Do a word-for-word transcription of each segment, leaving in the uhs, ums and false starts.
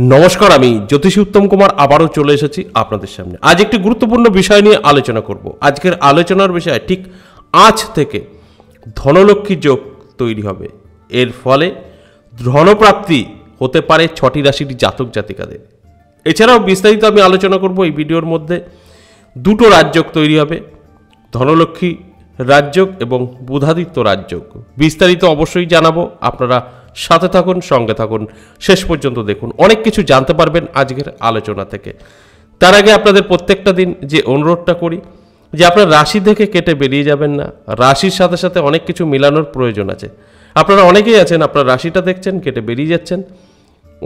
नमस्कार आमी ज्योतिषी उत्तम कुमार आबारो चले एसेছি আপনাদের সামনে। आज एक গুরুত্বপূর্ণ বিষয় নিয়ে আলোচনা করব। আজকের আলোচনার বিষয় ঠিক আজ থেকে ধনলক্ষ্মী যোগ তৈরি হবে, এর ফলে ধনপ্রাপ্তি হতে পারে ছটি রাশির জাতক জাতিকাদের। এছাড়াও বিস্তারিত আমি আলোচনা করব এই ভিডিওর মধ্যে। দুটো রাজযোগ তৈরি হবে, ধনলক্ষ্মী রাজযোগ এবং বুধাদিত্য রাজযোগ। বিস্তারিত অবশ্যই জানাবো, আপনারা সাথে থাকুন, সঙ্গে থাকুন, শেষ পর্যন্ত দেখুন, অনেক কিছু জানতে পারবেন আজকের আলোচনা থেকে। তার আগে আপনাদের প্রত্যেকটা দিন যে অনুরোধটা করি যে আপনারা রাশি থেকে কেটে বেরিয়ে যাবেন না, রাশির সাথে সাথে অনেক কিছু মিলানোর প্রয়োজন আছে। আপনারা অনেকেই আছেন, আপনার রাশিটা দেখছেন, কেটে বেরিয়ে যাচ্ছেন,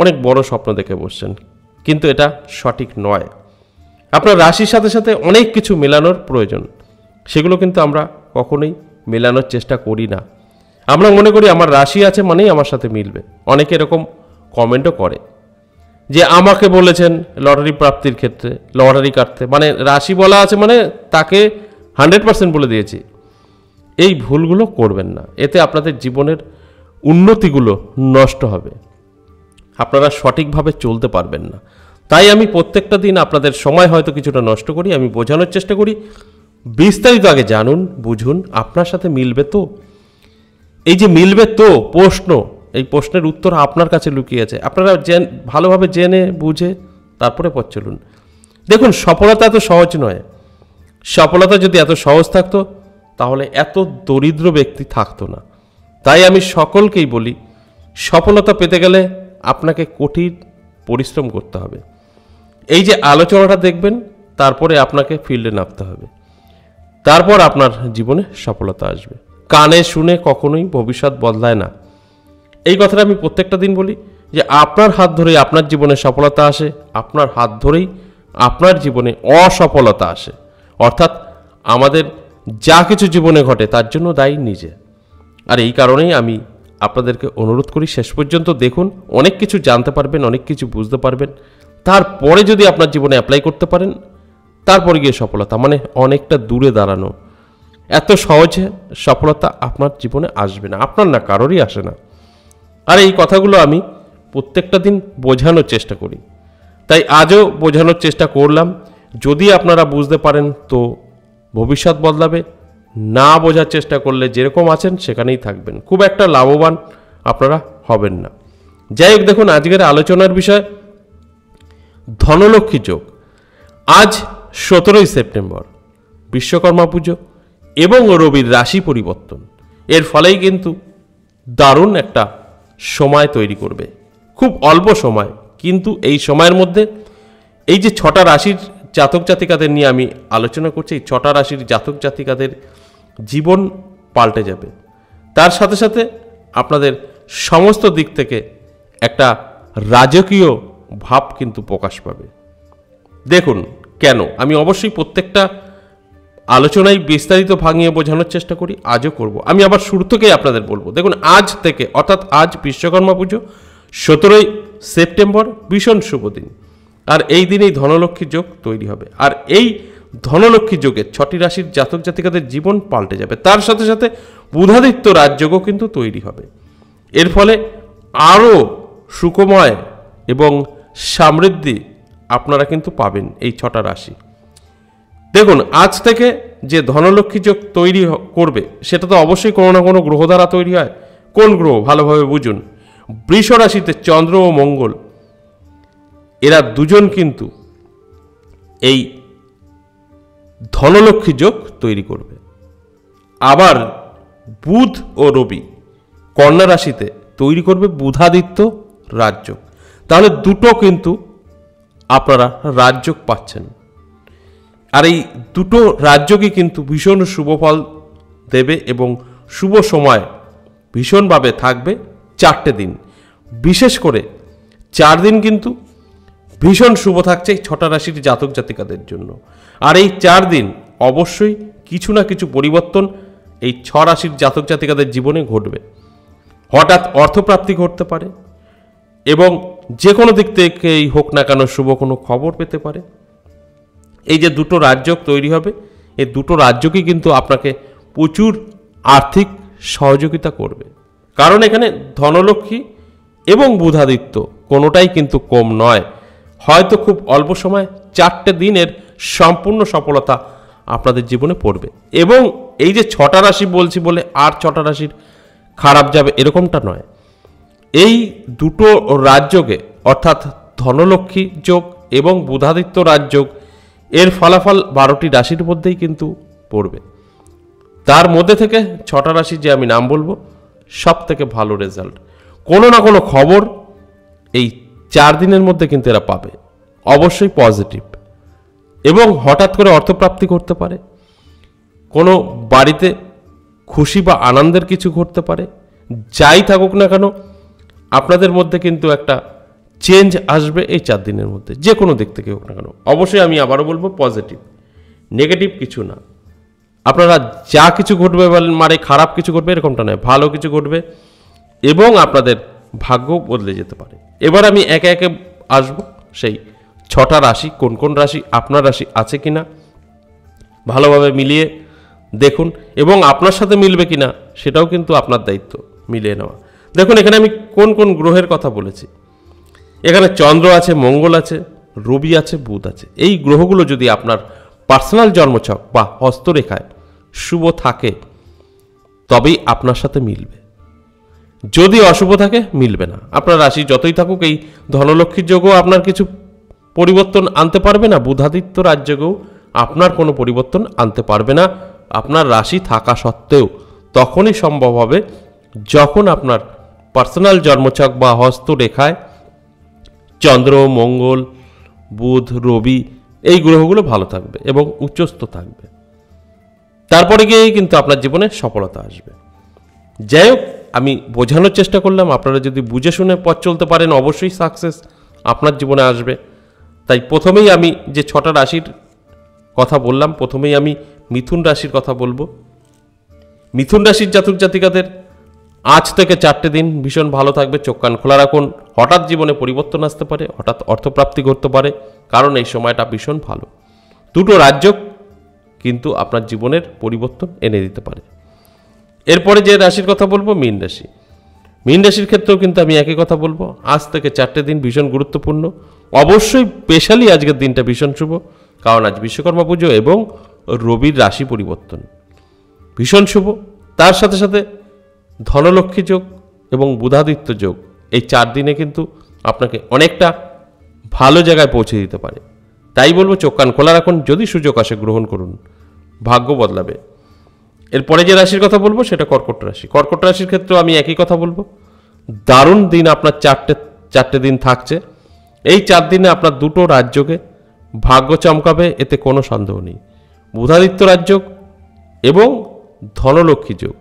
অনেক বড় স্বপ্ন দেখে বসছেন, কিন্তু এটা সঠিক নয়। আপনার রাশির সাথে সাথে অনেক কিছু মেলানোর প্রয়োজন, সেগুলো কিন্তু আমরা কখনোই মেলানোর চেষ্টা করি না। আমরা মনে করি আমার রাশি আছে মানেই আমার সাথে মিলবে। অনেকে এরকম কমেন্টও করে যে আমাকে বলেছেন লটারি প্রাপ্তির ক্ষেত্রে লটারি কাটতে, মানে রাশি বলা আছে মানে তাকে হান্ড্রেড পার্সেন্ট বলে দিয়েছি। এই ভুলগুলো করবেন না, এতে আপনাদের জীবনের উন্নতিগুলো নষ্ট হবে, আপনারা সঠিকভাবে চলতে পারবেন না। তাই আমি প্রত্যেকটা দিন আপনাদের সময় হয়তো কিছুটা নষ্ট করি, আমি বোঝানোর চেষ্টা করি। বিস্তারিত আগে জানুন, বুঝুন, আপনার সাথে মিলবে তো। এই যে মিলবে তো প্রশ্ন, এই প্রশ্নের উত্তর আপনার কাছে লুকিয়ে আছে। আপনারা জেন ভালোভাবে জেনে বুঝে তারপরে পথ চলুন। দেখুন, সফলতা এত সহজ নয়। সফলতা যদি এত সহজ থাকতো তাহলে এত দরিদ্র ব্যক্তি থাকতো না। তাই আমি সকলকেই বলি, সফলতা পেতে গেলে আপনাকে কঠিন পরিশ্রম করতে হবে। এই যে আলোচনাটা দেখবেন, তারপরে আপনাকে ফিল্ডে নামতে হবে, তারপর আপনার জীবনে সফলতা আসবে। কানে শুনে কখনোই ভবিষ্যৎ বদলায় না। এই কথাটা আমি প্রত্যেকটা দিন বলি যে আপনার হাত ধরেই আপনার জীবনে সফলতা আসে, আপনার হাত ধরেই আপনার জীবনে অসফলতা আসে। অর্থাৎ আমাদের যা কিছু জীবনে ঘটে তার জন্য দায়ী নিজে। আর এই কারণেই আমি আপনাদেরকে অনুরোধ করি, শেষ পর্যন্ত দেখুন, অনেক কিছু জানতে পারবেন, অনেক কিছু বুঝতে পারবেন। তারপরে যদি আপনার জীবনে অ্যাপ্লাই করতে পারেন, তারপরে গিয়ে সফলতা মানে অনেকটা দূরে দাঁড়ানো। এত সহজে সফলতা আপনার জীবনে আসবে না, আপনার না, কারোরই আসে না। আর এই কথাগুলো আমি প্রত্যেকটা দিন বোঝানোর চেষ্টা করি, তাই আজও বোঝানোর চেষ্টা করলাম। যদি আপনারা বুঝতে পারেন তো ভবিষ্যৎ বদলাবে, না বোঝার চেষ্টা করলে যেরকম আছেন সেখানেই থাকবেন, খুব একটা লাভবান আপনারা হবেন না। যাই হোক, দেখুন আজকের আলোচনার বিষয় ধনলক্ষ্মী যোগ। আজ সতেরোই সেপ্টেম্বর বিশ্বকর্মা পুজো এবং রবির রাশি পরিবর্তন, এর ফলেই কিন্তু দারুণ একটা সময় তৈরি করবে। খুব অল্প সময়, কিন্তু এই সময়ের মধ্যে এই যে ছটা রাশির জাতক জাতিকাদের নিয়ে আমি আলোচনা করছি, এই ছটা রাশির জাতক জাতিকাদের জীবন পাল্টে যাবে। তার সাথে সাথে আপনাদের সমস্ত দিক থেকে একটা রাজকীয় ভাব কিন্তু প্রকাশ পাবে। দেখুন কেন, আমি অবশ্যই প্রত্যেকটা আলোচনায় বিস্তারিত ভাঙিয়ে বোঝানোর চেষ্টা করি, আজও করব। আমি আবার শুরু থেকেই আপনাদের বলবো, দেখুন আজ থেকে অর্থাৎ আজ বিশ্বকর্মা পুজো, সতেরোই সেপ্টেম্বর, ভীষণ শুভ দিন। আর এই দিনেই ধনলক্ষ্মী যোগ তৈরি হবে। আর এই ধনলক্ষ্মী যোগে ছটি রাশির জাতক জাতিকাদের জীবন পাল্টে যাবে। তার সাথে সাথে বুধাদিত্য রাজযোগও কিন্তু তৈরি হবে। এর ফলে আরও সুখময় এবং সমৃদ্ধি আপনারা কিন্তু পাবেন এই ছটা রাশি। দেখুন, আজ থেকে যে ধনলক্ষ্মী যোগ তৈরি করবে সেটা তো অবশ্যই কোনো না কোনো গ্রহ দ্বারা তৈরি হয়। কোন গ্রহ ভালোভাবে বুঝুন, বৃষ রাশিতে চন্দ্র ও মঙ্গল, এরা দুজন কিন্তু এই ধনলক্ষ্মী যোগ তৈরি করবে। আবার বুধ ও রবি কন্যা রাশিতে তৈরি করবে বুধাদিত্য রাজযোগ। তাহলে দুটো কিন্তু আপনারা রাজযোগ পাচ্ছেন। আর এই দুটো রাজযোগই কিন্তু ভীষণ শুভ ফল দেবে এবং শুভ সময় ভীষণভাবে থাকবে। চারটে দিন, বিশেষ করে চার দিন কিন্তু ভীষণ শুভ থাকছে এই ছটা রাশির জাতক জাতিকাদের জন্য। আর এই চার দিন অবশ্যই কিছু না কিছু পরিবর্তন এই ছ রাশির জাতক জাতিকাদের জীবনে ঘটবে। হঠাৎ অর্থপ্রাপ্তি ঘটতে পারে এবং যে কোনো দিক থেকেই হোক না কেন শুভ কোনো খবর পেতে পারে। এই যে দুটো রাজযোগ তৈরি হবে, এই দুটো রাজযোগই কিন্তু আপনাকে প্রচুর আর্থিক সহযোগিতা করবে, কারণ এখানে ধনলক্ষ্মী এবং বুধাদিত্য কোনোটাই কিন্তু কম নয়। হয়তো খুব অল্প সময় চারটে দিনের সম্পূর্ণ সফলতা আপনাদের জীবনে পড়বে। এবং এই যে ছটা রাশি বলছি বলে আর ছটা রাশির খারাপ যাবে এরকমটা নয়। এই দুটো রাজযোগে অর্থাৎ ধনলক্ষ্মী যোগ এবং বুধাদিত্য রাজযোগ এর ফলাফল বারোটি রাশির মধ্যেই কিন্তু পড়বে। তার মধ্যে থেকে ছটা রাশি যে আমি নাম বলবো সব থেকে ভালো রেজাল্ট, কোনো না কোনো খবর এই চার দিনের মধ্যে কিন্তু এরা পাবে, অবশ্যই পজিটিভ। এবং হঠাৎ করে অর্থপ্রাপ্তি করতে পারে, কোনো বাড়িতে খুশি বা আনন্দের কিছু ঘটতে পারে। যাই থাকুক না কেন আপনাদের মধ্যে কিন্তু একটা চেঞ্জ আসবে এই চার দিনের মধ্যে, যে কোনো দিক থেকে হোক না কেন। অবশ্যই আমি আবারও বলবো পজিটিভ, নেগেটিভ কিছু না। আপনারা যা কিছু ঘটবে বলেন মানে খারাপ কিছু ঘটবে এরকমটা নয়, ভালো কিছু ঘটবে এবং আপনাদের ভাগ্য বদলে যেতে পারে। এবার আমি একে একে আসবো সেই ছটা রাশি, কোন কোন রাশি আপনার রাশি আছে কি না ভালোভাবে মিলিয়ে দেখুন এবং আপনার সাথে মিলবে কি না সেটাও কিন্তু আপনার দায়িত্ব মিলিয়ে নেওয়া। দেখুন এখানে আমি কোন কোন গ্রহের কথা বলেছি, এখানে চন্দ্র আছে, মঙ্গল আছে, রবি আছে, বুধ আছে। এই গ্রহগুলো যদি আপনার পার্সোনাল জন্মছক বা হস্তরেখায় শুভ থাকে তবেই আপনার সাথে মিলবে, যদি অশুভ থাকে মিলবে না। আপনার রাশি যতই থাকুক এই ধনলক্ষ্মীর যোগও আপনার কিছু পরিবর্তন আনতে পারবে না, বুধাদিত্য রাজযোগেও আপনার কোনো পরিবর্তন আনতে পারবে না আপনার রাশি থাকা সত্ত্বেও। তখনই সম্ভব হবে যখন আপনার পার্সোনাল জন্মছক বা হস্তরেখায় চন্দ্র, মঙ্গল, বুধ, রবি এই গ্রহগুলো ভালো থাকবে এবং উচ্চস্থ থাকবে, তারপরে গিয়েই কিন্তু আপনার জীবনে সফলতা আসবে। যাই হোক, আমি বোঝানোর চেষ্টা করলাম। আপনারা যদি বুঝে শুনে পথ চলতে পারেন অবশ্যই সাকসেস আপনার জীবনে আসবে। তাই প্রথমেই আমি যে ছটা রাশির কথা বললাম, প্রথমেই আমি মিথুন রাশির কথা বলবো। মিথুন রাশির জাতক জাতিকাদের আজ থেকে চারটে দিন ভীষণ ভালো থাকবে, চোখ কান খোলা রাখুন। হঠাৎ জীবনে পরিবর্তন আসতে পারে, হঠাৎ অর্থপ্রাপ্তি ঘটতে পারে, কারণ এই সময়টা ভীষণ ভালো। দুটো রাজযোগ কিন্তু আপনার জীবনের পরিবর্তন এনে দিতে পারে। এরপরে যে রাশির কথা বলবো মীন রাশি। মীন রাশির ক্ষেত্রেও কিন্তু আমি একই কথা বলবো, আজ থেকে চারটে দিন ভীষণ গুরুত্বপূর্ণ। অবশ্যই স্পেশালি আজকের দিনটা ভীষণ শুভ, কারণ আজ বিশ্বকর্মা পুজো এবং রবির রাশি পরিবর্তন ভীষণ শুভ। তার সাথে সাথে ধনলক্ষ্মী যোগ এবং বুধাদিত্য যোগ এই চার দিনে কিন্তু আপনাকে অনেকটা ভালো জায়গায় পৌঁছে দিতে পারে। তাই বলবো চোখ কান খোলা রাখুন, যদি সুযোগ আসে গ্রহণ করুন, ভাগ্য বদলাবে। এরপরে যে রাশির কথা বলবো সেটা কর্কট রাশি। কর্কট রাশির ক্ষেত্রে আমি একই কথা বলবো, দারুণ দিন আপনার চারটে চারটে দিন থাকছে। এই চার দিনে আপনার দুটো রাজযোগে ভাগ্য চমকাবে, এতে কোনো সন্দেহ নেই। বুধাদিত্য রাজযোগ এবং ধনলক্ষ্মী যোগ।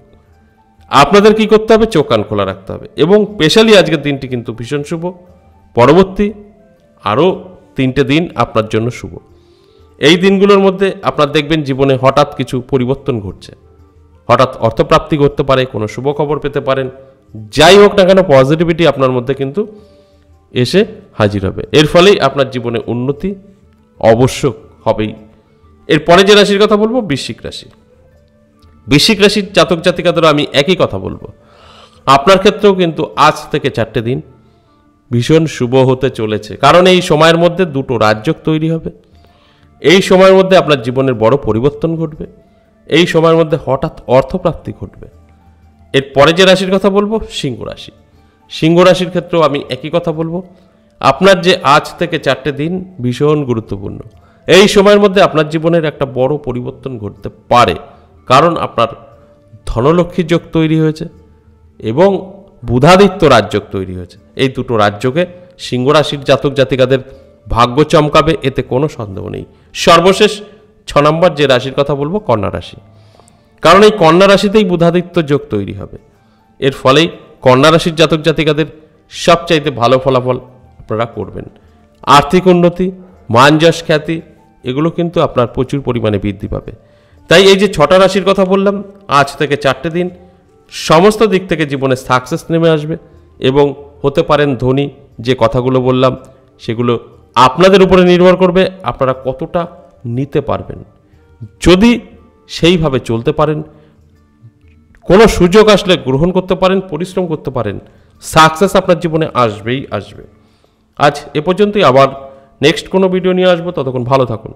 আপনাদের কি করতে হবে? চোখ কান খোলা রাখতে হবে এবং স্পেশালি আজকের দিনটি কিন্তু ভীষণ শুভ। পরবর্তী আরও তিনটে দিন আপনার জন্য শুভ। এই দিনগুলোর মধ্যে আপনার দেখবেন জীবনে হঠাৎ কিছু পরিবর্তন ঘটছে, হঠাৎ অর্থপ্রাপ্তি ঘটতে পারে, কোনো শুভ খবর পেতে পারেন। যাই হোক না কেন পজিটিভিটি আপনার মধ্যে কিন্তু এসে হাজির হবে, এর ফলেই আপনার জীবনে উন্নতি অবশ্য হবেই। এরপরে যে রাশির কথা বলবো বৃশ্চিক রাশি। বৃশ্চিক রাশির জাতক জাতিকাদেরও আমি একই কথা বলবো, আপনার ক্ষেত্রেও কিন্তু আজ থেকে চারটে দিন ভীষণ শুভ হতে চলেছে, কারণ এই সময়ের মধ্যে দুটো রাজযোগ তৈরি হবে। এই সময়ের মধ্যে আপনার জীবনের বড় পরিবর্তন ঘটবে, এই সময়ের মধ্যে হঠাৎ অর্থপ্রাপ্তি ঘটবে। এরপরে যে রাশির কথা বলবো সিংহ রাশি। সিংহ রাশির ক্ষেত্রেও আমি একই কথা বলবো, আপনার যে আজ থেকে চারটে দিন ভীষণ গুরুত্বপূর্ণ। এই সময়ের মধ্যে আপনার জীবনের একটা বড় পরিবর্তন ঘটতে পারে, কারণ আপনার ধনলক্ষ্মী যোগ তৈরি হয়েছে এবং বুধাদিত্য রাজযোগ তৈরি হয়েছে। এই দুটো রাজযোগে সিংহ রাশির জাতক জাতিকাদের ভাগ্য চমকাবে, এতে কোনো সন্দেহ নেই। সর্বশেষ ছ নম্বর যে রাশির কথা বলবো কন্যা রাশি, কারণ এই কন্যা রাশিতেই বুধাদিত্য যোগ তৈরি হবে। এর ফলেই কন্যা রাশির জাতক জাতিকাদের সবচাইতে ভালো ফলাফল আপনারা করবেন। আর্থিক উন্নতি, মান যশ, খ্যাতি এগুলো কিন্তু আপনার প্রচুর পরিমাণে বৃদ্ধি পাবে। তাই এই যে ছটা রাশির কথা বললাম, আজ থেকে চারটে দিন সমস্ত দিক থেকে জীবনে সাকসেস নেমে আসবে এবং হতে পারেন ধনী। যে কথাগুলো বললাম সেগুলো আপনাদের উপরে নির্ভর করবে, আপনারা কতটা নিতে পারবেন। যদি সেইভাবে চলতে পারেন, কোনো সুযোগ আসলে গ্রহণ করতে পারেন, পরিশ্রম করতে পারেন, সাকসেস আপনার জীবনে আসবেই আসবে। आज ए पर्यन्तই, আবার নেক্সট কোনো ভিডিও নিয়ে আসবো। ততক্ষণ ভালো থাকুন।